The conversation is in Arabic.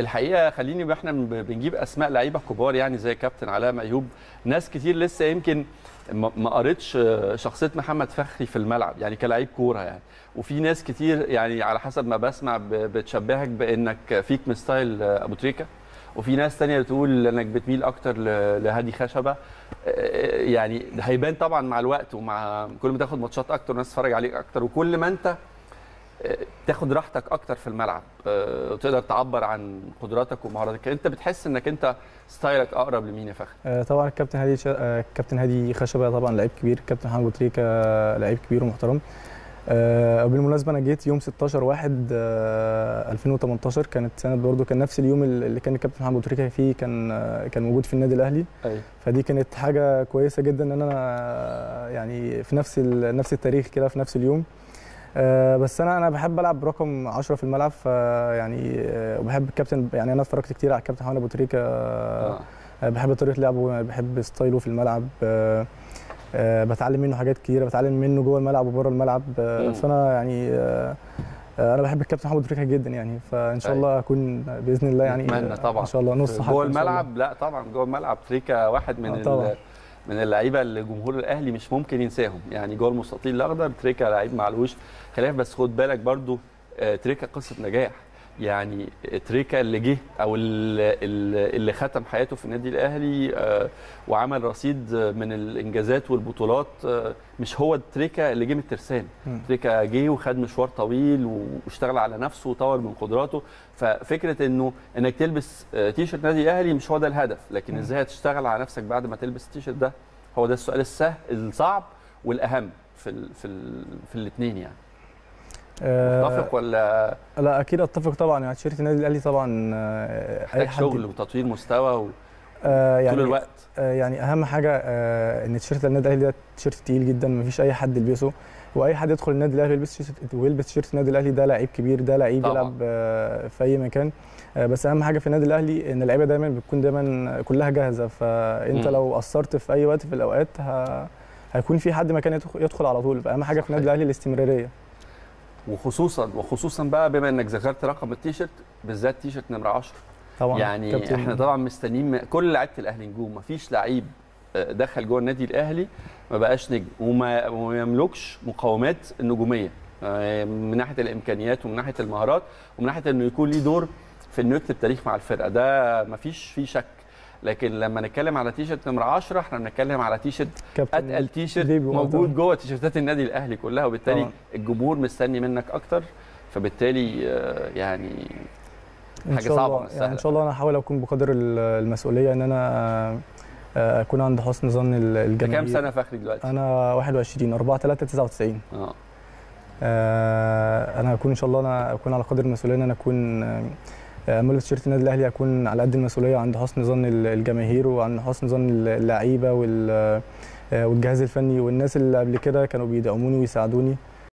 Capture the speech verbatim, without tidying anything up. الحقيقه خليني بقى احنا بنجيب اسماء لعيبه كبار يعني زي كابتن علاء مأيوب، ناس كتير لسه يمكن ما قريتش شخصيه محمد فخري في الملعب يعني كلاعب كوره يعني، وفي ناس كتير يعني على حسب ما بسمع بتشبهك بانك فيك من ستايل ابو تريكه، وفي ناس ثانيه بتقول انك بتميل اكتر لهادي خشبه، يعني هيبان طبعا مع الوقت ومع كل ما تاخد ماتشات اكتر والناس تتفرج عليك اكتر وكل ما انت تاخد راحتك اكتر في الملعب وتقدر تعبر عن قدراتك ومهاراتك، انت بتحس انك انت ستايلك اقرب لمين يا فخري؟ طبعا الكابتن هادي ش... الكابتن هادي خشبه طبعا لعيب كبير، الكابتن محمد أبو تريكة لعيب كبير ومحترم. بالمناسبه انا جيت يوم ستاشر واحد ألفين وتمنتاشر، كانت سنه برده كان نفس اليوم اللي كان الكابتن محمد أبو تريكة فيه كان كان موجود في النادي الاهلي. أي. فدي كانت حاجه كويسه جدا ان انا يعني في نفس ال... نفس التاريخ كده في نفس اليوم. أه بس انا انا بحب العب برقم عشرة في الملعب، فيعني أه وبحب الكابتن، يعني انا اتفرجت كتير على الكابتن محمد أبو تريكة. أه أه بحب طريقه لعبه، بحب ستايله في الملعب. أه أه بتعلم منه حاجات كتيره، بتعلم منه جوه الملعب وبره الملعب. أه فانا يعني أه انا بحب الكابتن محمد أبو تريكة جدا يعني، فان شاء الله اكون باذن الله يعني اتمنى طبعا ان شاء الله نص حاجه جوه الملعب. لا طبعا جوه الملعب تريكة واحد من آه من اللعيبه اللي جمهور الاهلي مش ممكن ينساهم يعني، جوه المستطيل الاخضر تريكة لعيب معلوش خلاف، بس خد بالك برضو تريكة قصه نجاح يعني، تريكة اللي جه او اللي ختم حياته في النادي الاهلي وعمل رصيد من الانجازات والبطولات، مش هو تريكة اللي جه من الترسانه، تريكة جه وخد مشوار طويل واشتغل على نفسه وطور من قدراته. ففكره انه انك تلبس تيشرت نادي الاهلي مش هو ده الهدف، لكن ازاي هتشتغل على نفسك بعد ما تلبس التيشرت ده، هو ده السؤال السهل الصعب والاهم في ال في ال في الاثنين يعني. اتفق ولا لا؟ اكيد اتفق طبعا يعني، تيشيرت النادي الاهلي طبعا اي حد شغل وتطوير مستوى و... آه يعني طول الوقت آه يعني اهم حاجه آه ان تيشيرت النادي الاهلي ده تيشيرت تقيل جدا، مفيش اي حد يلبسه، واي حد يدخل النادي الاهلي ويلبس تيشيرت ويلبس تيشيرت النادي الاهلي ده لعيب كبير، ده لعيب يلعب آه في اي مكان. آه بس اهم حاجه في النادي الاهلي ان اللعيبه دايما بتكون دايما كلها جاهزه، فانت م. لو قصرت في اي وقت في الاوقات ه... هيكون في حد مكان يدخل على طول، فاهم حاجه صحيح. في النادي الاهلي الاستمراريه، وخصوصا وخصوصا بقى بما انك ذكرت رقم التيشيرت بالذات تيشيرت نمره عشرة طبعا يعني كابتن. احنا طبعا مستنيين كل لعيبه الاهلي نجوم، مفيش لعيب دخل جوه النادي الاهلي ما بقاش نجم وما يملكش مقومات النجوميه من ناحيه الامكانيات ومن ناحيه المهارات ومن ناحيه انه يكون ليه دور في انه يكتب تاريخ مع الفرقه، ده مفيش فيه شك. لكن لما نتكلم على تيشيرت نمره عشرة احنا بنتكلم على تيشيرت اتقل تيشيرت موجود جوه تيشيرتات النادي الاهلي كلها، وبالتالي طبعا. الجمهور مستني منك اكتر، فبالتالي يعني حاجه صعبه يعني. ان شاء الله انا هحاول اكون بقدر المسؤوليه ان انا اكون عند حسن ظن الجماهير. كام سنه فخري دلوقتي؟ انا واحد وعشرين أربعة تلاتة تسعة وتسعين. اه انا هكون ان شاء الله انا اكون على قدر المسؤوليه ان انا اكون اما لبس تيشيرت النادي الاهلي هكون على قد المسؤوليه عند حسن ظن الجماهير وعند حسن ظن اللعيبه والجهاز الفني والناس اللي قبل كده كانوا بيدعموني ويساعدوني.